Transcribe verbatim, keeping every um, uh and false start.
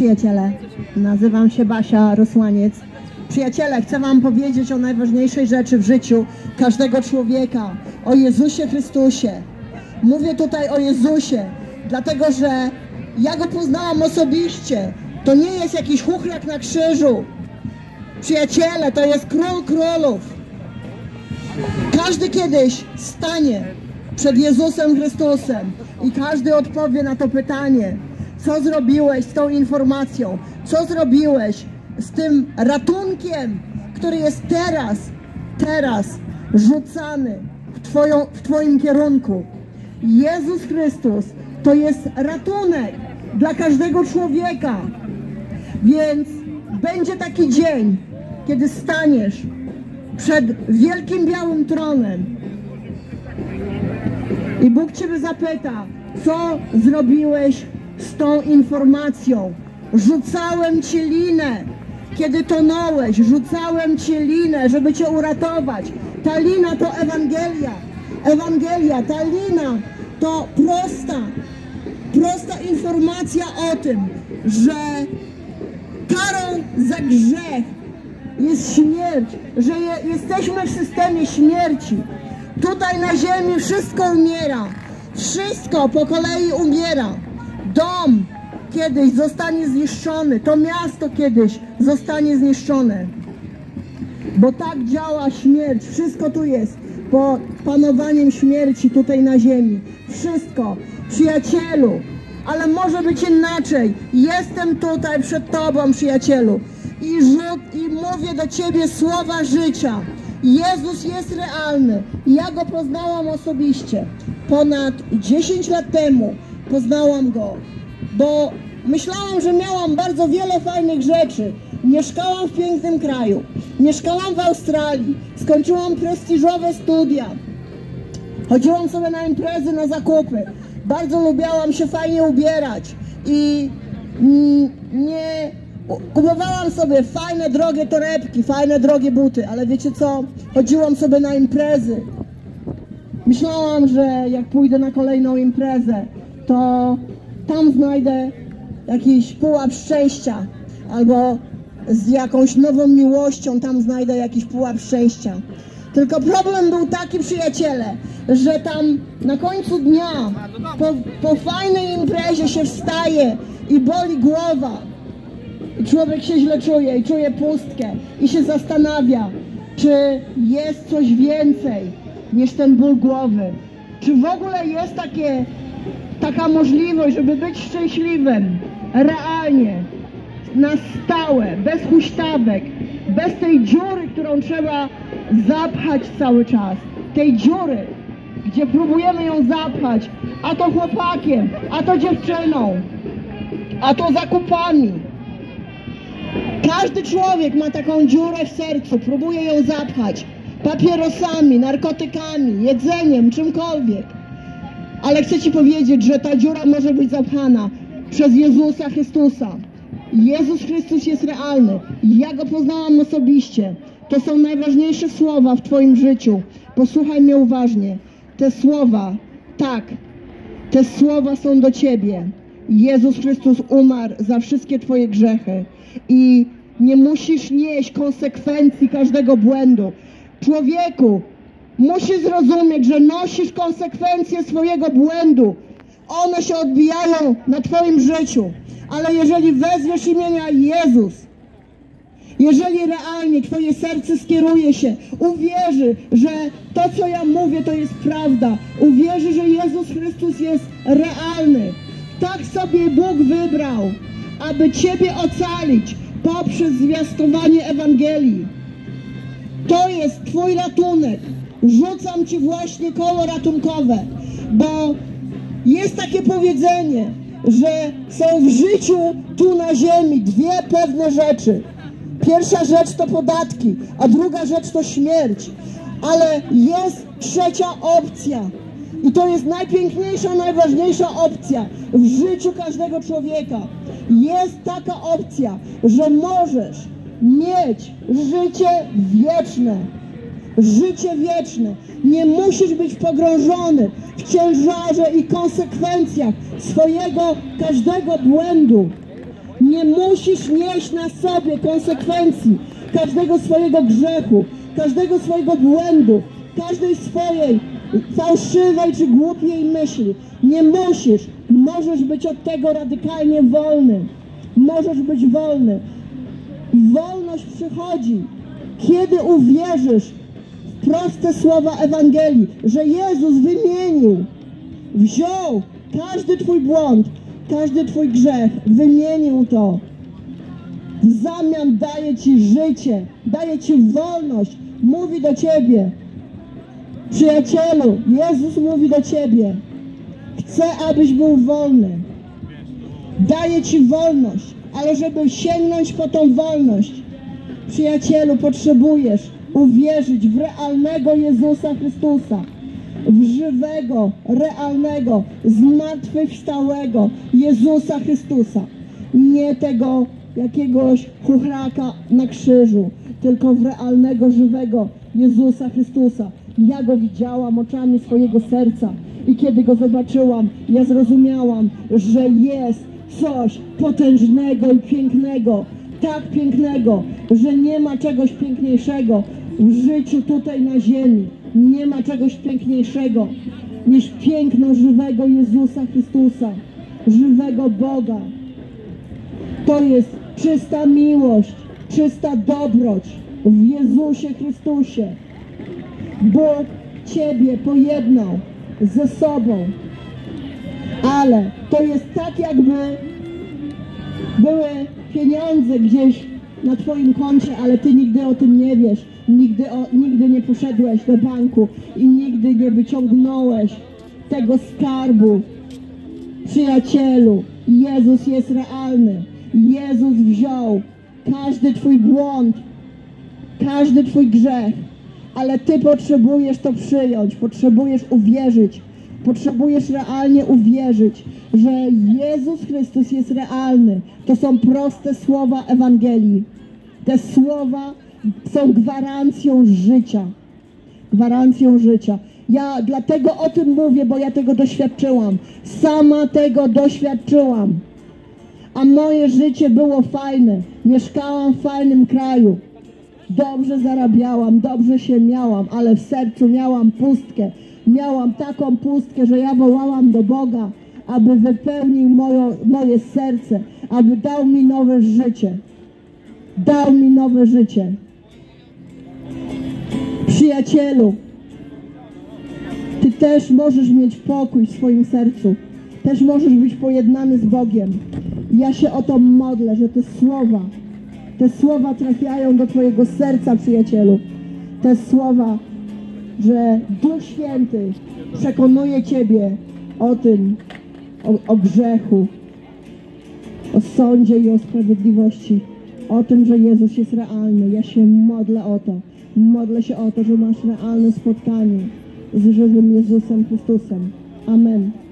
przyjaciele. Nazywam się Basia Rosłaniec. Przyjaciele, chcę wam powiedzieć o najważniejszej rzeczy w życiu każdego człowieka. O Jezusie Chrystusie. Mówię tutaj o Jezusie, dlatego że ja Go poznałam osobiście. To nie jest jakiś chuchrak na krzyżu. Przyjaciele, to jest Król Królów. Każdy kiedyś stanie przed Jezusem Chrystusem i każdy odpowie na to pytanie. Co zrobiłeś z tą informacją? Co zrobiłeś z tym ratunkiem, który jest teraz, teraz rzucany w, twoją, w Twoim kierunku? Jezus Chrystus to jest ratunek dla każdego człowieka. Więc będzie taki dzień, kiedy staniesz przed wielkim białym tronem i Bóg Ciebie zapyta, co zrobiłeś z tą informacją. Rzucałem Ci linę, kiedy tonąłeś, rzucałem Ci linę, żeby Cię uratować. Ta lina to Ewangelia, Ewangelia, ta lina to prosta, prosta informacja o tym, że karą za grzech jest śmierć, że je, jesteśmy w systemie śmierci. Tutaj na ziemi wszystko umiera, wszystko po kolei umiera. Dom kiedyś zostanie zniszczony, to miasto kiedyś zostanie zniszczone. Bo tak działa śmierć, wszystko tu jest pod panowaniem śmierci tutaj na ziemi. Wszystko, przyjacielu, ale może być inaczej. Jestem tutaj przed Tobą, przyjacielu, i, i mówię do Ciebie słowa życia. Jezus jest realny. Ja Go poznałam osobiście. Ponad dziesięć lat temu poznałam Go, bo myślałam, że miałam bardzo wiele fajnych rzeczy. Mieszkałam w pięknym kraju. Mieszkałam w Australii. Skończyłam prestiżowe studia. Chodziłam sobie na imprezy, na zakupy. Bardzo lubiałam się fajnie ubierać i nie... kupowałam sobie fajne, drogie torebki, fajne, drogie buty, ale wiecie co? Chodziłam sobie na imprezy. Myślałam, że jak pójdę na kolejną imprezę, to tam znajdę jakiś pułap szczęścia, albo z jakąś nową miłością tam znajdę jakiś pułap szczęścia. Tylko problem był taki, przyjaciele, że tam na końcu dnia, po, po fajnej imprezie się wstaje i boli głowa. I człowiek się źle czuje i czuje pustkę i się zastanawia, czy jest coś więcej niż ten ból głowy. Czy w ogóle jest takie, taka możliwość, żeby być szczęśliwym, realnie, na stałe, bez huśtawek, bez tej dziury, którą trzeba zapchać cały czas. Tej dziury, gdzie próbujemy ją zapchać, a to chłopakiem, a to dziewczyną, a to zakupami. Każdy człowiek ma taką dziurę w sercu, próbuje ją zapchać papierosami, narkotykami, jedzeniem, czymkolwiek. Ale chcę Ci powiedzieć, że ta dziura może być zapchana przez Jezusa Chrystusa. Jezus Chrystus jest realny. Ja Go poznałam osobiście. To są najważniejsze słowa w Twoim życiu. Posłuchaj mnie uważnie. Te słowa, tak, te słowa są do Ciebie. Jezus Chrystus umarł za wszystkie Twoje grzechy i nie musisz nieść konsekwencji każdego błędu. Człowieku, musisz zrozumieć, że nosisz konsekwencje swojego błędu. One się odbijają na Twoim życiu, ale jeżeli wezwiesz imienia Jezus, jeżeli realnie Twoje serce skieruje się, uwierzy, że to, co ja mówię, to jest prawda, uwierzy, że Jezus Chrystus jest realny. Tak sobie Bóg wybrał, aby Ciebie ocalić poprzez zwiastowanie Ewangelii. To jest Twój ratunek. Rzucam Ci właśnie koło ratunkowe, bo jest takie powiedzenie, że są w życiu tu na ziemi dwie pewne rzeczy. Pierwsza rzecz to podatki, a druga rzecz to śmierć. Ale jest trzecia opcja. I to jest najpiękniejsza, najważniejsza opcja w życiu każdego człowieka. Jest taka opcja, że możesz mieć życie wieczne. Życie wieczne. Nie musisz być pogrążony w ciężarze i konsekwencjach swojego każdego błędu. Nie musisz nieść na sobie konsekwencji każdego swojego grzechu, każdego swojego błędu, każdej swojej fałszywej czy głupiej myśli. Nie musisz. Możesz być od tego radykalnie wolny. Możesz być wolny. Wolność przychodzi, kiedy uwierzysz w proste słowa Ewangelii, że Jezus wymienił, wziął każdy twój błąd, każdy twój grzech, wymienił to. W zamian daje ci życie, daje ci wolność, mówi do ciebie. Przyjacielu, Jezus mówi do ciebie. Chcę, abyś był wolny. Daje ci wolność, ale żeby sięgnąć po tą wolność, przyjacielu, potrzebujesz uwierzyć w realnego Jezusa Chrystusa. W żywego, realnego, zmartwychwstałego Jezusa Chrystusa. Nie tego jakiegoś chuchraka na krzyżu, tylko w realnego, żywego Jezusa Chrystusa. Ja go widziałam oczami swojego serca i kiedy go zobaczyłam, ja zrozumiałam, że jest coś potężnego i pięknego. Tak pięknego, że nie ma czegoś piękniejszego w życiu tutaj na ziemi. Nie ma czegoś piękniejszego niż piękno żywego Jezusa Chrystusa, żywego Boga. To jest czysta miłość, czysta dobroć w Jezusie Chrystusie. Bóg ciebie pojednał ze sobą, ale to jest tak, jakby były pieniądze gdzieś na twoim koncie, ale ty nigdy o tym nie wiesz. Nigdy, o, nigdy nie poszedłeś do banku i nigdy nie wyciągnąłeś tego skarbu. Przyjacielu, Jezus jest realny. Jezus wziął każdy twój błąd, każdy twój grzech, ale ty potrzebujesz to przyjąć, potrzebujesz uwierzyć, potrzebujesz realnie uwierzyć, że Jezus Chrystus jest realny. To są proste słowa Ewangelii. Te słowa są gwarancją życia. Gwarancją życia. Ja dlatego o tym mówię, bo ja tego doświadczyłam. Sama tego doświadczyłam. A moje życie było fajne. Mieszkałam w fajnym kraju. Dobrze zarabiałam, dobrze się miałam, ale w sercu miałam pustkę. Miałam taką pustkę, że ja wołałam do Boga, aby wypełnił moje, moje serce, aby dał mi nowe życie. Dał mi nowe życie. Przyjacielu, ty też możesz mieć pokój w swoim sercu. Też możesz być pojednany z Bogiem. Ja się o to modlę, że te słowa, te słowa trafiają do twojego serca, przyjacielu. Te słowa, że Duch Święty przekonuje ciebie o tym, o, o grzechu, o sądzie i o sprawiedliwości. O tym, że Jezus jest realny. Ja się modlę o to. Modlę się o to, że masz realne spotkanie z żywym Jezusem Chrystusem. Amen.